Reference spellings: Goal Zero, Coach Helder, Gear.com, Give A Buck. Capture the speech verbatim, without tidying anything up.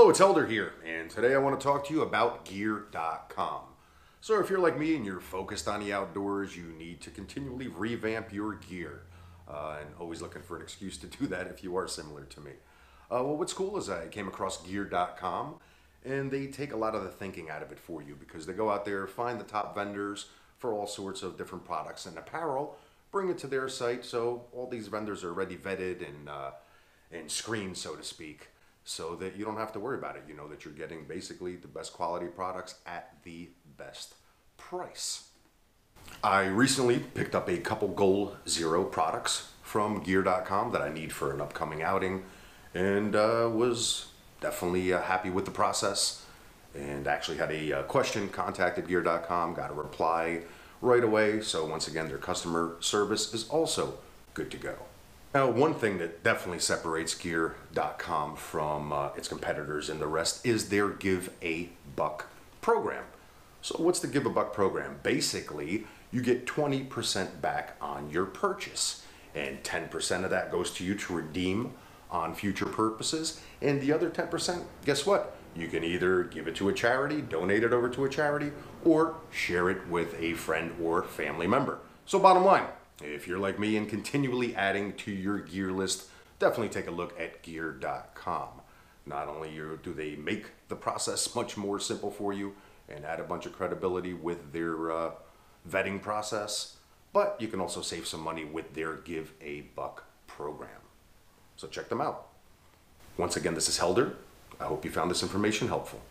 Hello, it's Helder here, and today I want to talk to you about gear dot com. So if you're like me and you're focused on the outdoors, you need to continually revamp your gear, uh, and always looking for an excuse to do that if you are similar to me. Uh, well, what's cool is I came across gear dot com, and they take a lot of the thinking out of it for you because they go out there, find the top vendors for all sorts of different products and apparel, bring it to their site, so all these vendors are already vetted and, uh, and screened, so to speak. So that you don't have to worry about it. You know that you're getting basically the best quality products at the best price. I recently picked up a couple Goal Zero products from gear dot com that I need for an upcoming outing, and uh, was definitely uh, happy with the process, and actually had a uh, question, contacted gear dot com, got a reply right away. So once again, their customer service is also good to go. Now, one thing that definitely separates gear dot com from uh, its competitors and the rest is their Give a Buck program. So what's the Give a Buck program? Basically, you get twenty percent back on your purchase, and ten percent of that goes to you to redeem on future purposes, and the other ten percent, guess what? You can either give it to a charity, donate it over to a charity, or share it with a friend or family member. So bottom line, if you're like me and continually adding to your gear list, definitely take a look at gear dot com. Not only do they make the process much more simple for you and add a bunch of credibility with their uh, vetting process, but you can also save some money with their Give a Buck program. So check them out. Once again, this is Helder. I hope you found this information helpful.